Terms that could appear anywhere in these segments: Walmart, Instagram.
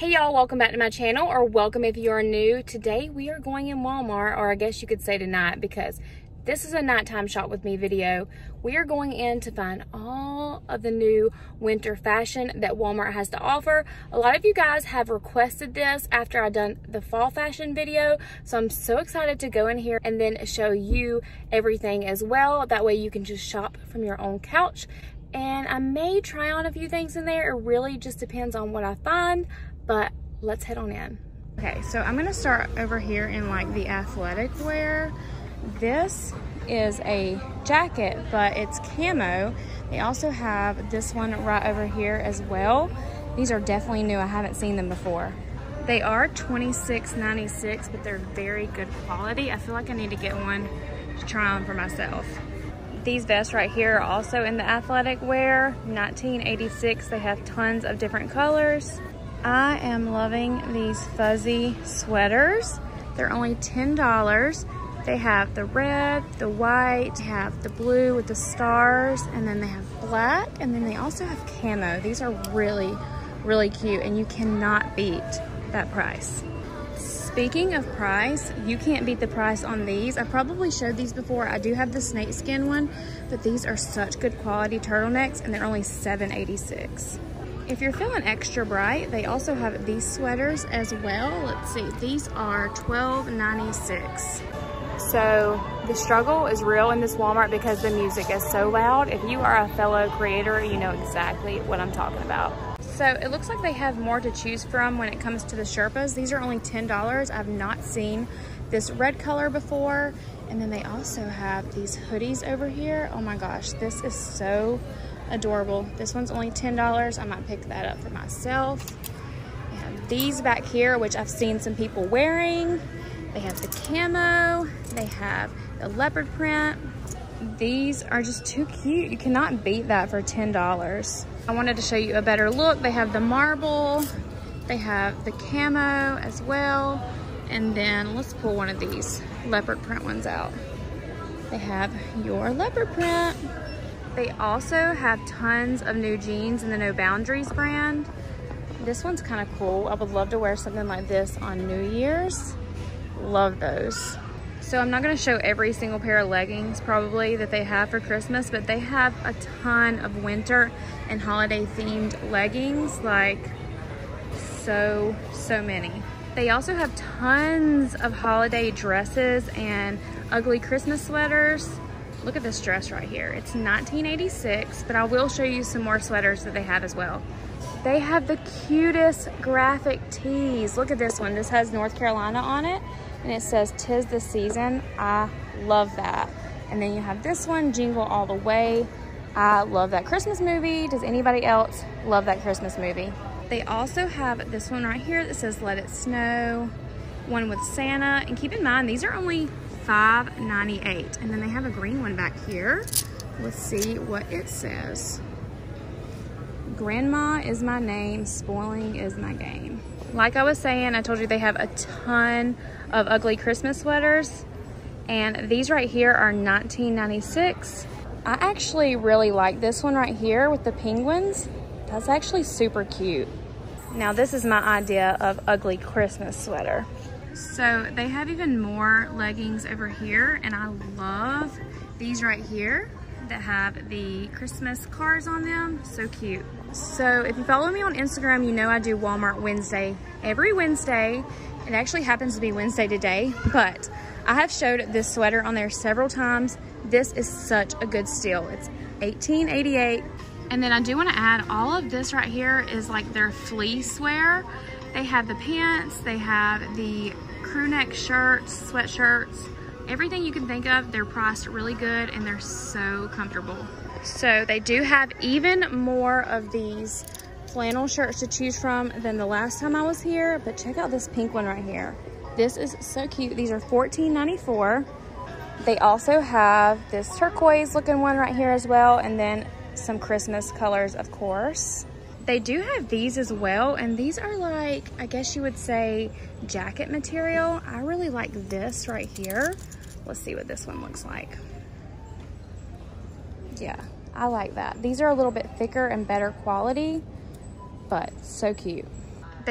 Hey y'all, welcome back to my channel, or welcome if you are new. Today we are going in Walmart, or I guess you could say tonight, because this is a nighttime shop with me video. We are going in to find all of the new winter fashion that Walmart has to offer. A lot of you guys have requested this after I done the fall fashion video, so I'm so excited to go in here and then show you everything as well. That way you can just shop from your own couch, and I may try on a few things in there. It really just depends on what I find. But let's head on in. Okay, so I'm gonna start over here in like the athletic wear. This is a jacket, but it's camo. They also have this one right over here as well. These are definitely new, I haven't seen them before. They are $26.96, but they're very good quality. I feel like I need to get one to try on for myself. These vests right here are also in the athletic wear, $19.86. They have tons of different colors. I am loving these fuzzy sweaters. They're only $10. They have the red, the white, they have the blue with the stars, and then they have black, and then they also have camo. These are really, really cute, and you cannot beat that price. Speaking of price, you can't beat the price on these. I probably showed these before. I do have the snakeskin one, but these are such good quality turtlenecks, and they're only $7.86. If you're feeling extra bright, they also have these sweaters as well. Let's see, these are $12.96. So the struggle is real in this Walmart because the music is so loud. If you are a fellow creator, you know exactly what I'm talking about. So it looks like they have more to choose from when it comes to the Sherpas. These are only $10. I've not seen this red color before. And then they also have these hoodies over here. Oh my gosh, this is so adorable. This one's only $10. I might pick that up for myself. They have these back here, which I've seen some people wearing. They have the camo. They have the leopard print. These are just too cute. You cannot beat that for $10. I wanted to show you a better look. They have the marble. They have the camo as well. And then let's pull one of these leopard print ones out. They have your leopard print. They also have tons of new jeans in the No Boundaries brand. This one's kind of cool. I would love to wear something like this on New Year's. Love those. So I'm not going to show every single pair of leggings probably that they have for Christmas, but they have a ton of winter and holiday themed leggings, like so many. They also have tons of holiday dresses and ugly Christmas sweaters. Look at this dress right here. It's $19.86, but I will show you some more sweaters that they have as well. They have the cutest graphic tees. Look at this one. This has North Carolina on it, and it says, "'Tis the season." I love that. And then you have this one, Jingle All the Way. I love that Christmas movie. Does anybody else love that Christmas movie? They also have this one right here that says, "Let It Snow," one with Santa. And keep in mind, these are only $5.98, and then they have a green one back here. Let's see what it says. "Grandma is my name, spoiling is my game." Like I was saying, I told you they have a ton of ugly Christmas sweaters, and these right here are $19.96. I actually really like this one right here with the penguins. That's actually super cute. Now this is my idea of ugly Christmas sweater. So they have even more leggings over here, and I love these right here that have the Christmas cars on them. So cute. So if you follow me on Instagram, you know I do Walmart Wednesday every Wednesday. It actually happens to be Wednesday today, but I have showed this sweater on there several times. This is such a good steal. It's $18.88. And then I do want to add, all of this right here is like their fleece wear. They have the pants, they have the crew neck shirts, sweatshirts, everything you can think of. They're priced really good, and they're so comfortable. So they do have even more of these flannel shirts to choose from than the last time I was here, but check out this pink one right here. This is so cute. These are $14.94. They also have this turquoise looking one right here as well, and then some Christmas colors, of course. They do have these as well, and these are like, I guess you would say, jacket material. I really like this right here. Let's see what this one looks like. Yeah, I like that. These are a little bit thicker and better quality, but so cute.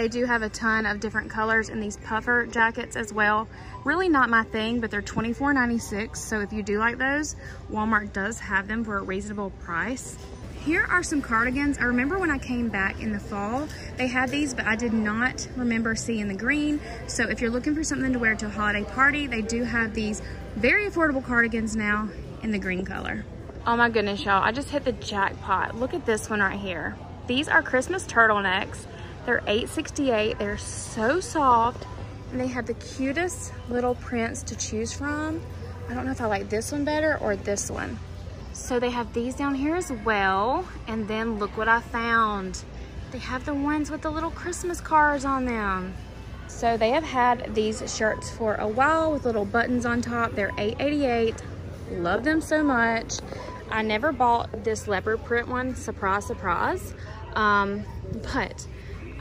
they do have a ton of different colors in these puffer jackets as well. Really not my thing, but they're $24.96. So if you do like those, Walmart does have them for a reasonable price. Here are some cardigans. I remember when I came back in the fall, they had these, but I did not remember seeing the green. So if you're looking for something to wear to a holiday party, they do have these very affordable cardigans now in the green color. Oh my goodness, y'all, I just hit the jackpot. Look at this one right here. These are Christmas turtlenecks. They're $8.68. They're so soft, and they have the cutest little prints to choose from. I don't know if I like this one better or this one. So they have these down here as well. And then look what I found. They have the ones with the little Christmas cards on them. So they have had these shirts for a while with little buttons on top. They're $8.88. Love them so much. I never bought this leopard print one. Surprise, surprise. But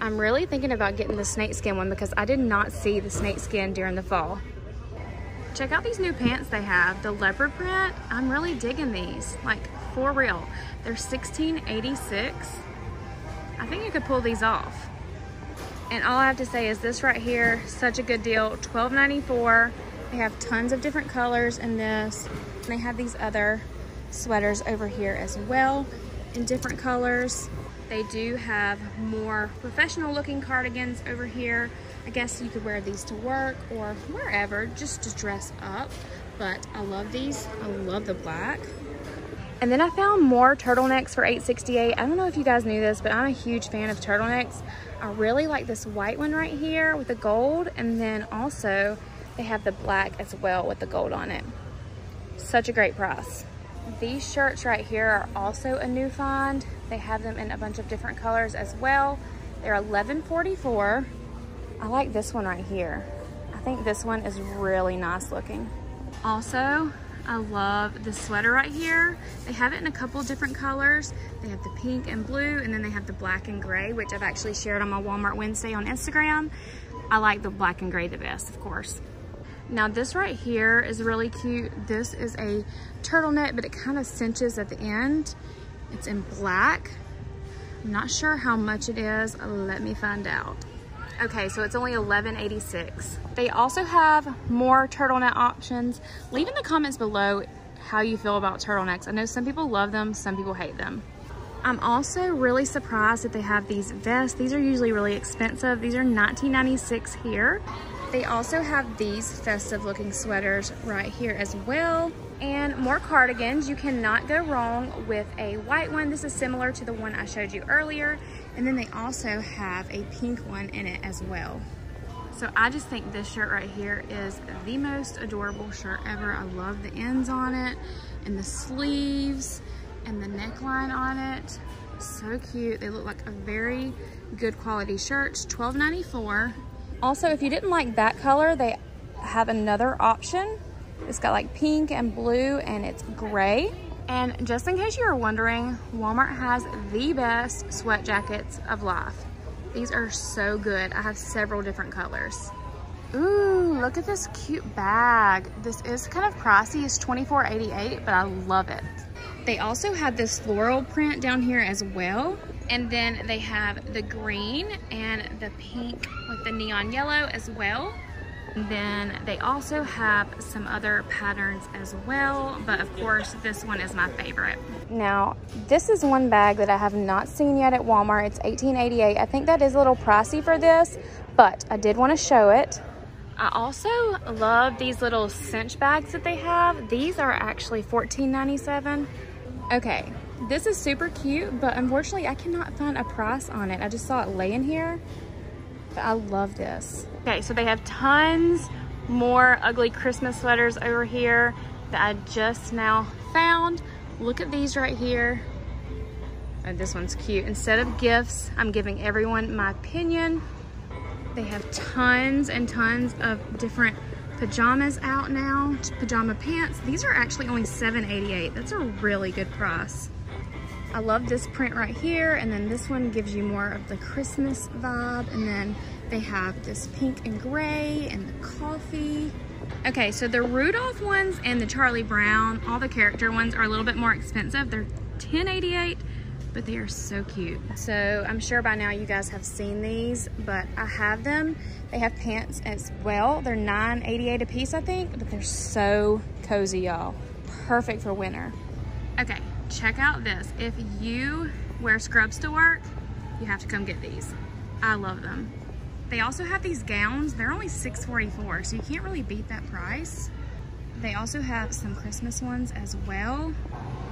I'm really thinking about getting the snakeskin one because I did not see the snakeskin during the fall. Check out these new pants they have, the leopard print. I'm really digging these, like for real. They're $16.86. I think you could pull these off. And all I have to say is this right here, such a good deal, $12.94. They have tons of different colors in this. And they have these other sweaters over here as well in different colors. They do have more professional looking cardigans over here. I guess you could wear these to work or wherever, just to dress up. But I love these. I love the black. And then I found more turtlenecks for $8.68. I don't know if you guys knew this, but I'm a huge fan of turtlenecks. I really like this white one right here with the gold. And then also they have the black as well with the gold on it. Such a great price. These shirts right here are also a new find. They have them in a bunch of different colors as well. They're $11.44. I like this one right here. I think this one is really nice looking. Also, I love the sweater right here. They have it in a couple different colors. They have the pink and blue, and then they have the black and gray, which I've actually shared on my Walmart Wednesday on Instagram. I like the black and gray the best, of course. Now this right here is really cute. This is a turtleneck, but it kind of cinches at the end. It's in black. I'm not sure how much it is. Let me find out. Okay, so it's only $11.86. They also have more turtleneck options. Leave in the comments below how you feel about turtlenecks. I know some people love them, some people hate them. I'm also really surprised that they have these vests. These are usually really expensive. These are $19.96 here. They also have these festive looking sweaters right here as well. And more cardigans. You cannot go wrong with a white one. This is similar to the one I showed you earlier. And then they also have a pink one in it as well. So I just think this shirt right here is the most adorable shirt ever. I love the ends on it and the sleeves and the neckline on it. So cute. They look like a very good quality shirt. $12.94. Also, if you didn't like that color, they have another option. It's got like pink and blue and it's gray. And just in case you were wondering, Walmart has the best sweat jackets of life. These are so good. I have several different colors. Ooh, look at this cute bag. This is kind of pricey. It's $24.88, but I love it. They also have this floral print down here as well. And then they have the green and the pink with the neon yellow as well. And then they also have some other patterns as well, but of course this one is my favorite. Now this is one bag that I have not seen yet at Walmart. It's $18.88. I think that is a little pricey for this, but I did want to show it. I also love these little cinch bags that they have. These are actually $14.97. Okay, this is super cute, but unfortunately I cannot find a price on it. I just saw it laying here. I love this. Okay, so they have tons more ugly Christmas sweaters over here that I just now found. Look at these right here. Oh, this one's cute. Instead of gifts, I'm giving everyone my opinion. They have tons and tons of different pajamas out now, pajama pants. These are actually only $7.88. That's a really good price. I love this print right here, and then this one gives you more of the Christmas vibe, and then they have this pink and gray and the coffee. Okay, so the Rudolph ones and the Charlie Brown, all the character ones are a little bit more expensive. They're $10.88, but they are so cute. So I'm sure by now you guys have seen these, but I have them. They have pants as well. They're $9.88 a piece, I think, but they're so cozy, y'all. Perfect for winter. Okay, check out this. If you wear scrubs to work, you have to come get these. I love them. They also have these gowns. They're only $6.44, so you can't really beat that price. They also have some Christmas ones as well.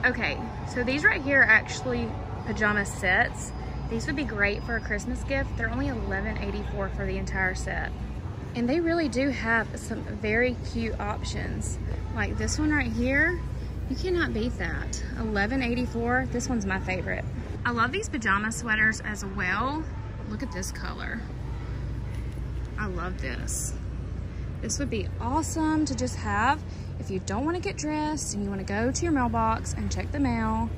Okay, so these right here are actually pajama sets. These would be great for a Christmas gift. They're only $11.84 for the entire set. And they really do have some very cute options. Like this one right here, you cannot beat that. $11.84, this one's my favorite. I love these pajama sweaters as well. Look at this color. I love this. This would be awesome to just have if you don't want to get dressed and you want to go to your mailbox and check the mail.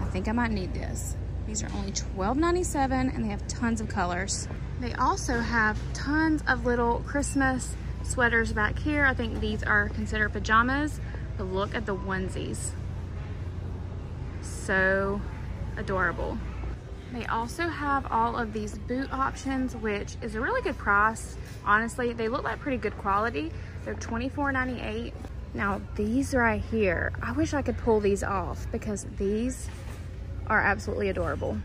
I think I might need this. These are only $12.97 and they have tons of colors. They also have tons of little Christmas sweaters back here. I think these are considered pajamas, but look at the onesies. So adorable. They also have all of these boot options, which is a really good price. Honestly, they look like pretty good quality. They're $24.98. Now these right here, I wish I could pull these off because these are absolutely adorable.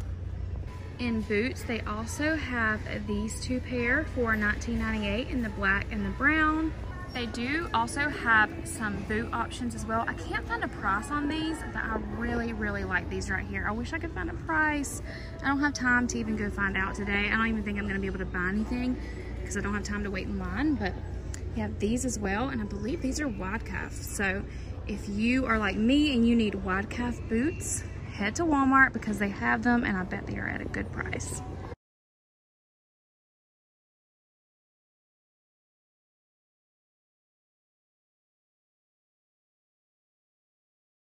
In boots, they also have these two pair for $19.98 in the black and the brown. They do also have some boot options as well. I can't find a price on these, but I really, really like these right here. I wish I could find a price. I don't have time to even go find out today. I don't even think I'm gonna be able to buy anything because I don't have time to wait in line, but you have these as well. And I believe these are wide calf. So if you are like me and you need wide calf boots, head to Walmart because they have them and I bet they are at a good price.